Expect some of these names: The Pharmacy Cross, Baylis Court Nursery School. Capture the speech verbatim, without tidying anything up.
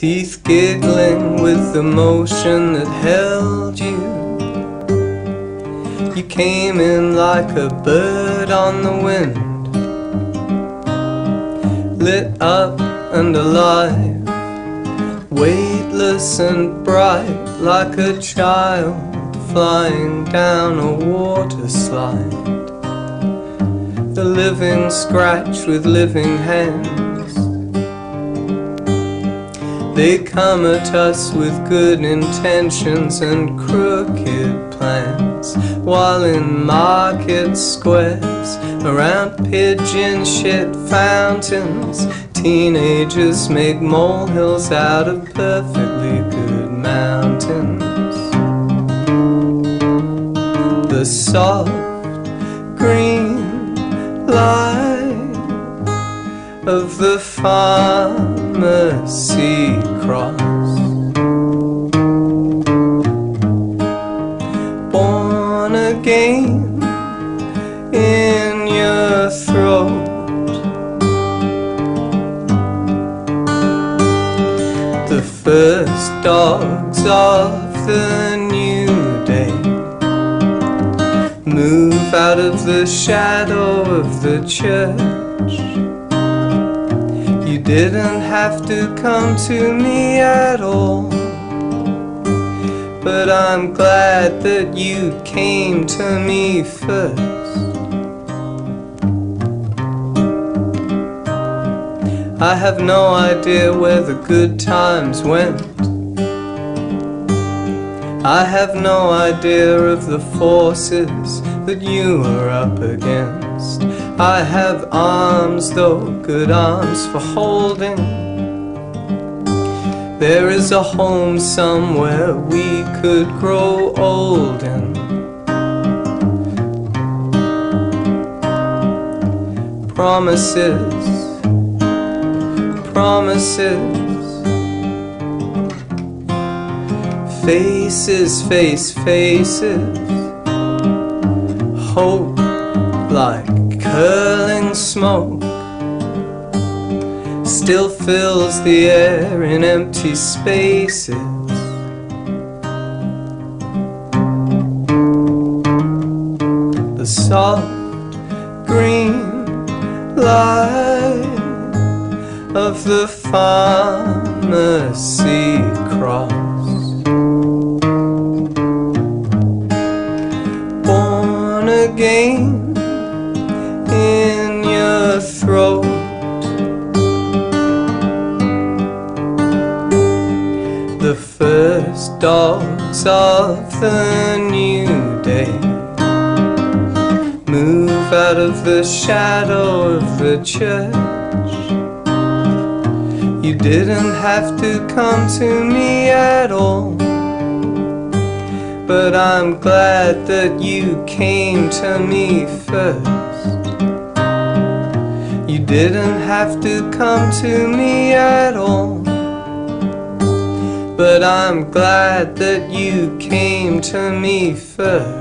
teeth giggling with the motion that held you. You came in like a bird on the wind, lit up and alive, weightless and bright, like a child flying down a water slide. The living scratch with living hands, they come at us with good intentions and crooked plans, while in market squares, around pigeon shit fountains, teenagers make molehills out of perfectly good mountains. The soft green light of the pharmacy cross, born again in your throat. The first dogs of the new day move out of the shadow of the church. You didn't have to come to me at all, but I'm glad that you came to me first. I have no idea where the good times went. I have no idea of the forces that you are up against. I have arms, though, good arms for holding. There is a home somewhere we could grow old in. Promises, promises, faces, face, faces, hope like curling smoke still fills the air in empty spaces. The soft green light of the pharmacy cross, born again in your throat. The first dogs of the new day move out of the shadow of the church. You didn't have to come to me at all, but I'm glad that you came to me first. You didn't have to come to me at all, but I'm glad that you came to me first.